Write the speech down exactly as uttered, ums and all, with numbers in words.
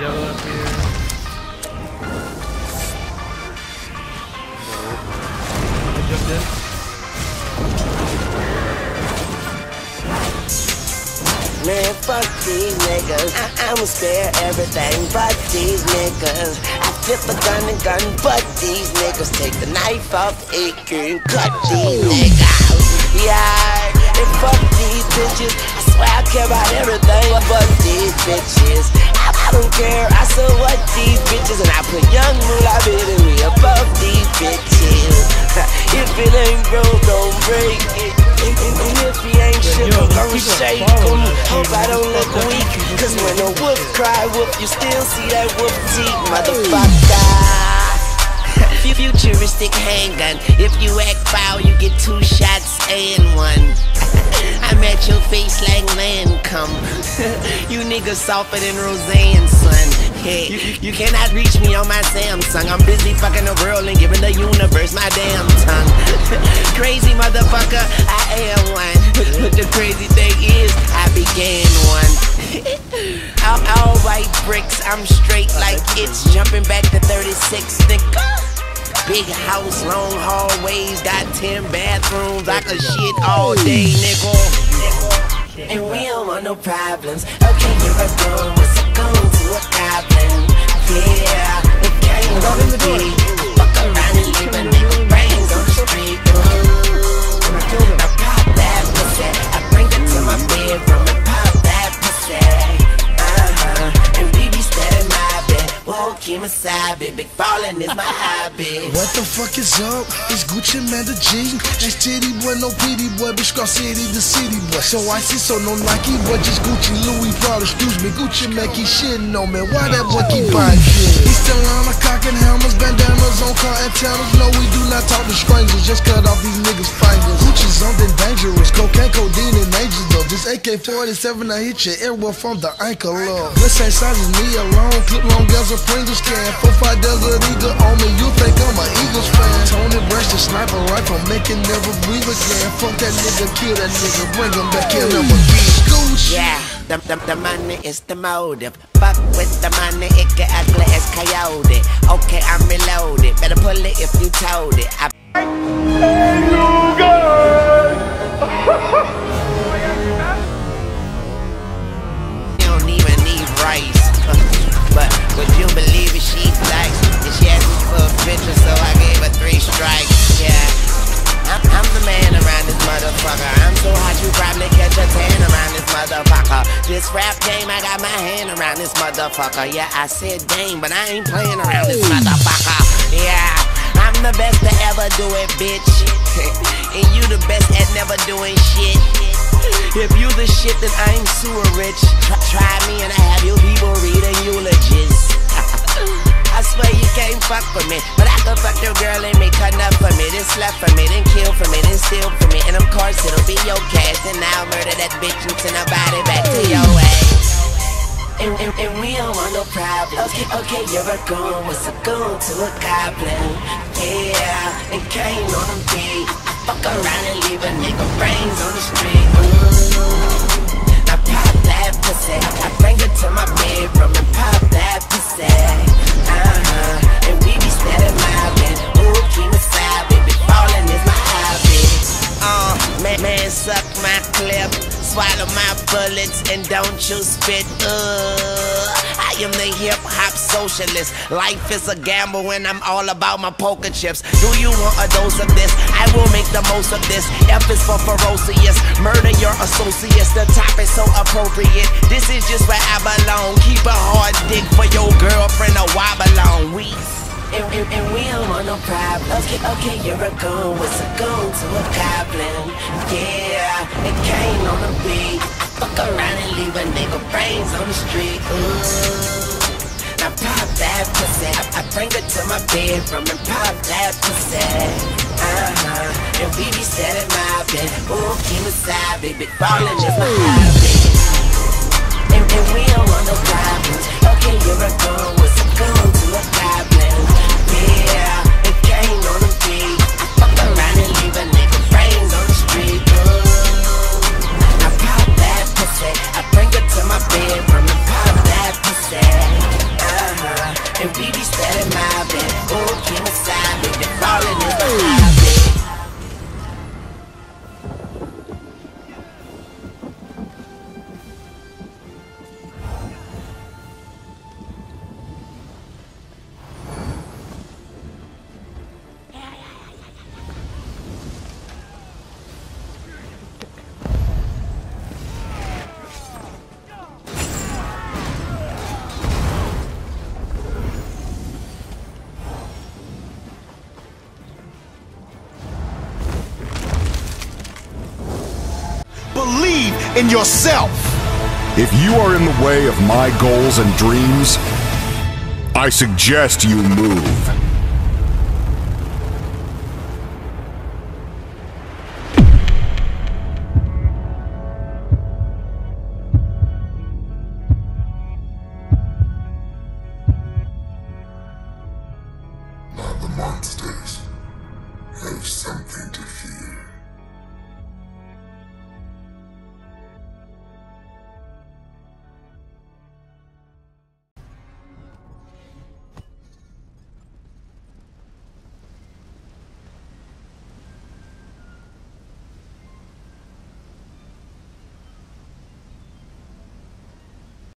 yellow up here? No. I jumped in. Man, fuck these niggas. I I'ma spare everything but these niggas. I flip a gun and gun, but these niggas take the knife off it and cut these niggas. Yeah. And fuck these bitches, I swear I care about everything but fuck these bitches. I, I don't care, I saw what these bitches, and I put young moolah bittery above these bitches. If it ain't broke, don't break it. And, and, and if he ain't shit, I'm gonna shake him. Hope I don't look weak, cause when a wolf cry whoop, you still see that whoop teeth, motherfucker. Futuristic handgun. If you act foul, you get two shots and one. I'm at your face like Lancome. You niggas softer than Roseanne, son. Hey, you, you cannot reach me on my Samsung. I'm busy fucking the world and giving the universe my damn tongue. Crazy motherfucker, I am one. But the crazy thing is, I began one. All, all white bricks, I'm straight like it's jumping back to thirty-six. Think big house, long hallways, got ten bathrooms. I could shit all day, nigga. And we don't want no problems. Okay, you're a girl, what's it going to a goblin? Yeah, the gang gonna be. Fuck around and leave a nigga brains on the street. Ooh, I pop that pussy, I bring it to my bedroom. Side, baby, ballin' is my hobby. What the fuck is up? It's Gucci man the G. That's titty boy, no pity boy, bitch cross city the city boy. So I see, so no Nike boy, just Gucci, Louis, Prada, excuse me, Gucci man keep shitting on me. Why that boy keep buying shit? He's still on a cock and helmets, bandanas on cotton towns. No, we do not talk to strangers, just cut off these niggas' fingers. Gucci's something dangerous, cocaine, codeine, and angels though. This A K forty-seven, I hit your earwolf from the ankle up. This ain't sizes me alone, clip long guns and fringes. Four, five desert eagle on me, you think I'm an Eagles fan. Tony Braxton, the sniper rifle, make it never breathe again. Fuck that nigga, kill that nigga, bring him back in, I'm a beast. Gucci. Yeah, the, the, the money is the motive. Fuck with the money, it get ugly as coyote. Okay, I'm reloaded, better pull it if you told it. I hey, you guys! You don't even need rice. But would you believe it, she likes it? She asked me for a picture, so I gave her three strikes, yeah. I'm, I'm the man around this motherfucker. I'm so hot you probably catch a tan around this motherfucker. This rap game, I got my hand around this motherfucker. Yeah, I said dang, but I ain't playing around this motherfucker, yeah. I'm the best to ever do it, bitch. And you the best at never doing shit. If you the shit, then I ain't sewer rich. Try, try me and I have you people reading eulogies. I swear you can't fuck with me, but I could fuck your girl and make her nut for me. Then slut for me, then kill for me, then steal for me. And of course it'll be your cash, and I'll murder that bitch and send her body back to your ass. And, and, and we don't want no problems. Okay, okay, you're a goon, what's a goon to a goblin? Yeah, and Kane on the beat. Fuck around and leave a nigga brains on the street. Ooh, I pop that pussy. I bring it to my bedroom and pop that pussy. Uh-huh, and we be standing mobbing. Ooh, keep me side, baby, ballin' is my hobby. Uh, man, man, suck my clip. Swallow my bullets and don't you spit, uh I am the hip-hop socialist. Life is a gamble when I'm all about my poker chips. Do you want a dose of this? I will make the most of this. F is for ferocious. Murder your associates. The top is so appropriate. This is just where I belong. Keep a hard dick for your girlfriend or wobble on. We And, and, and we don't want no problems. Okay, okay, you're a goon. What's a goon to a goblin? Yeah, it came on the beat. Fuck around and leave a nigga brains on the street. Ooh, now pop that pussy. I, I bring it to my bedroom and pop that pussy. Uh-huh, and we be setting my bed. Ooh, keep aside, baby, ballin' just my hobby. And, and we don't want no problems. Okay, you're a goon. What's a goon to a goblin? Yeah, it came on the beat. Fuck around and leave a nigga brains on the street. Ooh, I pop that pussy. I bring it to my bedroom and pop that pussy. in yourself. If you are in the way of my goals and dreams, I suggest you move.